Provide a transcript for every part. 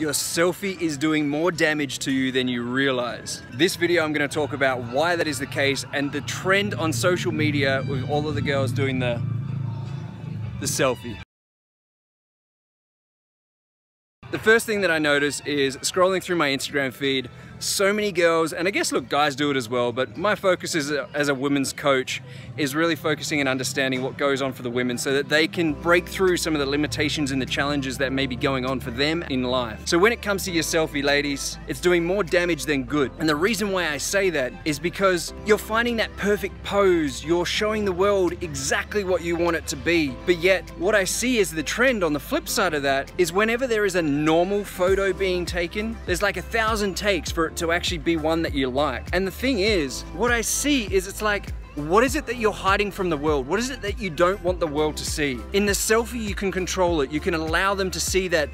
your selfie is doing more damage to you than you realize. This video I'm going to talk about why that is the case and the trend on social media with all of the girls doing the selfie. The first thing that I notice is scrolling through my Instagram feed, so many girls, and I guess look, guys do it as well, but my focus is, as a women's coach, is really focusing and understanding what goes on for the women so that they can break through some of the limitations and the challenges that may be going on for them in life. So when it comes to your selfie, ladies, it's doing more damage than good. And the reason why I say that is because you're finding that perfect pose, you're showing the world exactly what you want it to be. But yet, what I see is the trend on the flip side of that is whenever there is a normal photo being taken, there's like 1,000 takes for it to actually be one that you like. And the thing is, what I see is it's like, what is it that you're hiding from the world? What is it that you don't want the world to see? In the selfie, you can control it. You can allow them to see that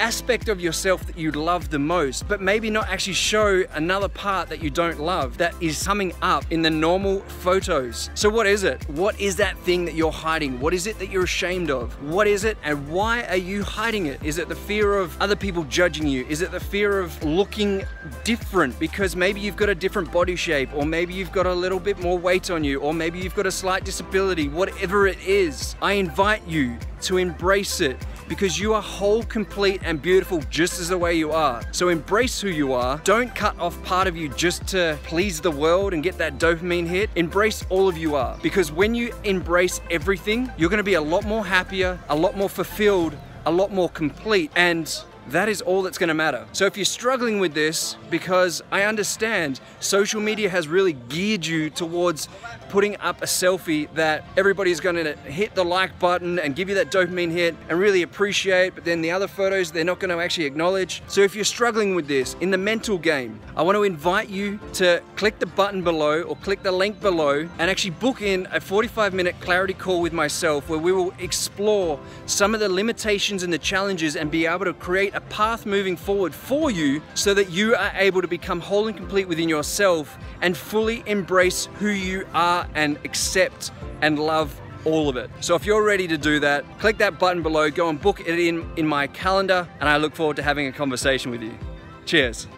aspect of yourself that you love the most, but maybe not actually show another part that you don't love that is coming up in the normal photos. So what is it? What is that thing that you're hiding? What is it that you're ashamed of? What is it and why are you hiding it? Is it the fear of other people judging you? Is it the fear of looking different because maybe you've got a different body shape, or maybe you've got a little bit more weight on you, or maybe you've got a slight disability? Whatever it is, I invite you to embrace it, because you are whole, complete, and beautiful just as the way you are. So embrace who you are. Don't cut off part of you just to please the world and get that dopamine hit. Embrace all of you are, because when you embrace everything, you're gonna be a lot more happier, a lot more fulfilled, a lot more complete, and that is all that's gonna matter. So if you're struggling with this, because I understand social media has really geared you towards putting up a selfie that everybody's gonna hit the like button and give you that dopamine hit and really appreciate, but then the other photos, they're not gonna actually acknowledge. So if you're struggling with this in the mental game, I wanna invite you to click the button below or click the link below and actually book in a 45-minute clarity call with myself, where we will explore some of the limitations and the challenges and be able to create a path moving forward for you so that you are able to become whole and complete within yourself and fully embrace who you are and accept and love all of it. So if you're ready to do that, click that button below, go and book it in my calendar, and I look forward to having a conversation with you. Cheers.